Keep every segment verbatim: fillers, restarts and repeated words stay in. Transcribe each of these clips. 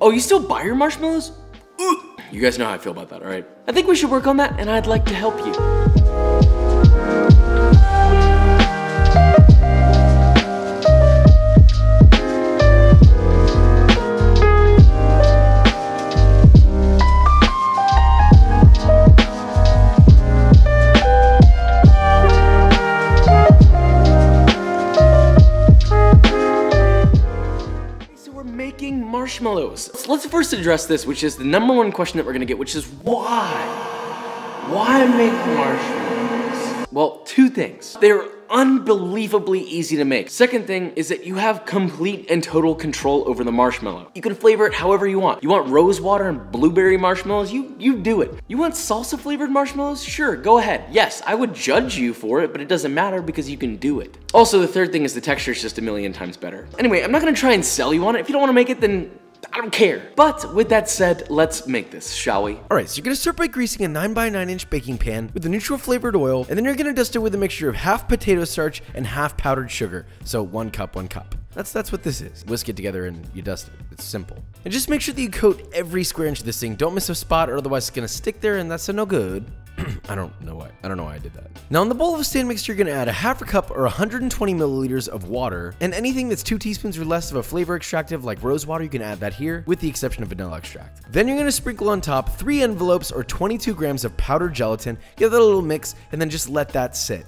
Oh, you still buy your marshmallows? Ooh. You guys know how I feel about that, all right? I think we should work on that, and I'd like to help you. Marshmallows. So let's first address this, which is the number one question that we're gonna get, which is why? Why make marshmallows? Well, two things. They're unbelievably easy to make. Second thing is that you have complete and total control over the marshmallow. You can flavor it however you want. You want rose water and blueberry marshmallows? You, you do it. You want salsa flavored marshmallows? Sure, go ahead. Yes, I would judge you for it, but it doesn't matter because you can do it. Also, the third thing is the texture is just a million times better. Anyway, I'm not gonna try and sell you on it. If you don't wanna make it, then I don't care. But with that said, let's make this, shall we? All right, so you're gonna start by greasing a nine by nine inch baking pan with a neutral flavored oil, and then you're gonna dust it with a mixture of half potato starch and half powdered sugar. So one cup, one cup. That's that's what this is. Whisk it together and you dust it. It's simple. And just make sure that you coat every square inch of this thing. Don't miss a spot or otherwise it's gonna stick there and that's a no good. I don't know why. I don't know why I did that. Now in the bowl of a stand mixer, you're gonna add a half a cup or one hundred twenty milliliters of water, and anything that's two teaspoons or less of a flavor extractive like rose water, you can add that here, with the exception of vanilla extract. Then you're gonna sprinkle on top three envelopes or twenty-two grams of powdered gelatin, give that a little mix, and then just let that sit.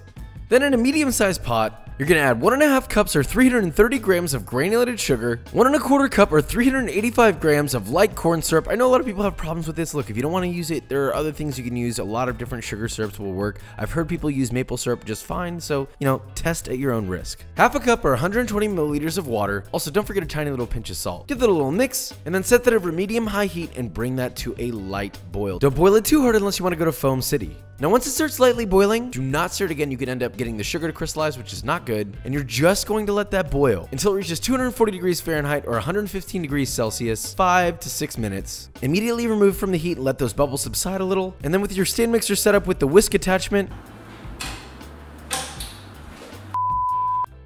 Then in a medium-sized pot, you're gonna add one and a half cups or three hundred thirty grams of granulated sugar, one and a quarter cup or three hundred eighty-five grams of light corn syrup. I know a lot of people have problems with this. Look, if you don't wanna use it, there are other things you can use. A lot of different sugar syrups will work. I've heard people use maple syrup just fine, so, you know, test at your own risk. Half a cup or one hundred twenty milliliters of water. Also, don't forget a tiny little pinch of salt. Give that a little mix, and then set that over medium-high heat and bring that to a light boil. Don't boil it too hard unless you wanna go to Foam City. Now, once it starts lightly boiling, do not stir it again. You could end up getting the sugar to crystallize, which is not good, and you're just going to let that boil until it reaches two hundred forty degrees Fahrenheit or one hundred fifteen degrees Celsius, five to six minutes. Immediately remove from the heat and let those bubbles subside a little, and then with your stand mixer set up with the whisk attachment,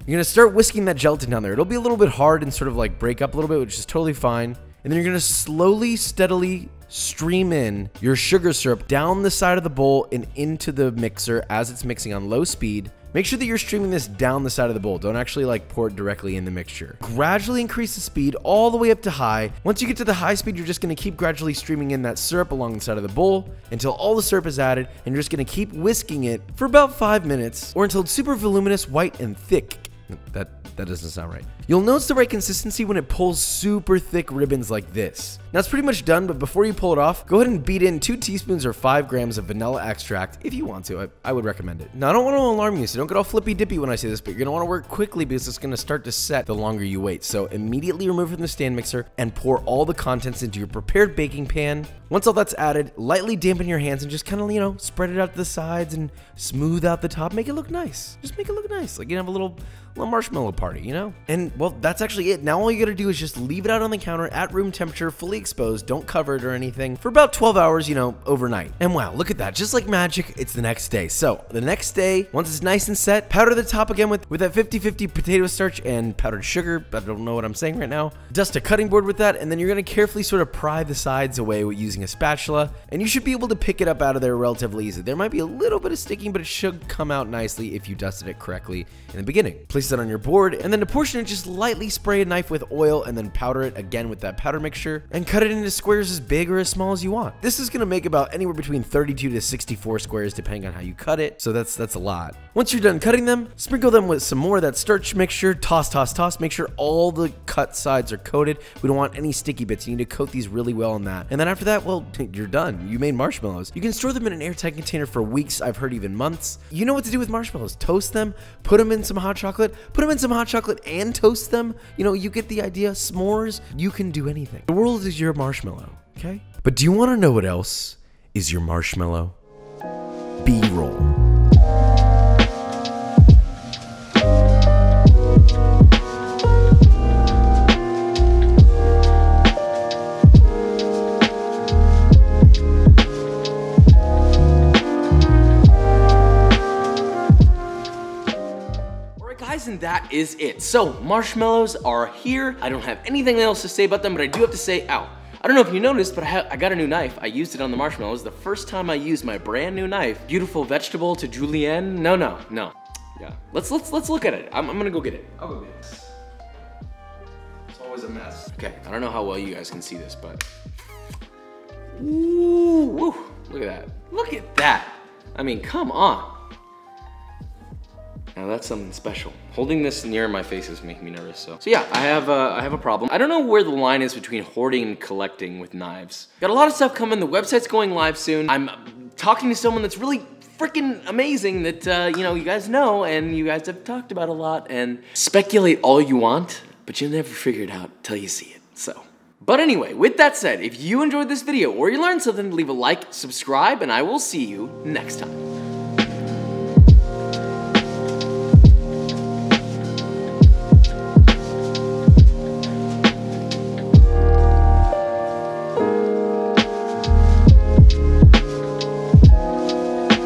you're gonna start whisking that gelatin down there. It'll be a little bit hard and sort of like break up a little bit, which is totally fine, and then you're gonna slowly, steadily stream in your sugar syrup down the side of the bowl and into the mixer as it's mixing on low speed. Make sure that you're streaming this down the side of the bowl. Don't actually like pour it directly in the mixture. Gradually increase the speed all the way up to high. Once you get to the high speed, you're just gonna keep gradually streaming in that syrup along the side of the bowl until all the syrup is added, and you're just gonna keep whisking it for about five minutes or until it's super voluminous, white, and thick. That, that doesn't sound right. You'll notice the right consistency when it pulls super thick ribbons like this. Now it's pretty much done, but before you pull it off, go ahead and beat in two teaspoons or five grams of vanilla extract if you want to. I, I would recommend it. Now I don't want to alarm you, so don't get all flippy dippy when I say this, but you're gonna want to work quickly because it's gonna start to set the longer you wait. So immediately remove from the stand mixer and pour all the contents into your prepared baking pan. Once all that's added, lightly dampen your hands and just kind of, you know, spread it out to the sides and smooth out the top. Make it look nice. Just make it look nice. Like you have a little, little marshmallow party, you know? And well, that's actually it. Now all you gotta do is just leave it out on the counter at room temperature, fully exposed, don't cover it or anything, for about twelve hours, you know, overnight. And wow, look at that, just like magic, it's the next day. So the next day, once it's nice and set, powder the top again with, with that fifty fifty potato starch and powdered sugar, but I don't know what I'm saying right now. Dust a cutting board with that, and then you're gonna carefully sort of pry the sides away using a spatula, and you should be able to pick it up out of there relatively easy. There might be a little bit of sticking, but it should come out nicely if you dusted it correctly in the beginning. Place it on your board, and then to portion it, just lightly spray a knife with oil, and then powder it again with that powder mixture, and cut it into squares as big or as small as you want. This is gonna make about anywhere between thirty-two to sixty-four squares depending on how you cut it, so that's that's a lot. Once you're done cutting them, sprinkle them with some more of that starch mixture, toss, toss, toss, make sure all the cut sides are coated. We don't want any sticky bits. You need to coat these really well in that. And then after that, well, you're done. You made marshmallows. You can store them in an airtight container for weeks, I've heard even months. You know what to do with marshmallows. Toast them, put them in some hot chocolate, put them in some hot chocolate and toast them. You know, you get the idea. S'mores, you can do anything. The world is your marshmallow, okay? But do you wanna know what else is your marshmallow? B-roll. and that is it. So marshmallows are here. I don't have anything else to say about them, but I do have to say, ow. I don't know if you noticed, but I, I got a new knife. I used it on the marshmallows. The first time I used my brand new knife. Beautiful vegetable to julienne. No, no, no. Yeah. Let's let's let's look at it. I'm, I'm gonna go get it. I'll go get it. It's always a mess. Okay. I don't know how well you guys can see this, but ooh, woo, look at that. Look at that. I mean, come on. Now that's something special. Holding this near my face is making me nervous, so. So yeah, I have, a, I have a problem. I don't know where the line is between hoarding and collecting with knives. Got a lot of stuff coming, the website's going live soon. I'm talking to someone that's really freaking amazing that, uh, you know, you guys know and you guys have talked about a lot, and speculate all you want, but you'll never figure it out till you see it, so. But anyway, with that said, if you enjoyed this video or you learned something, leave a like, subscribe, and I will see you next time.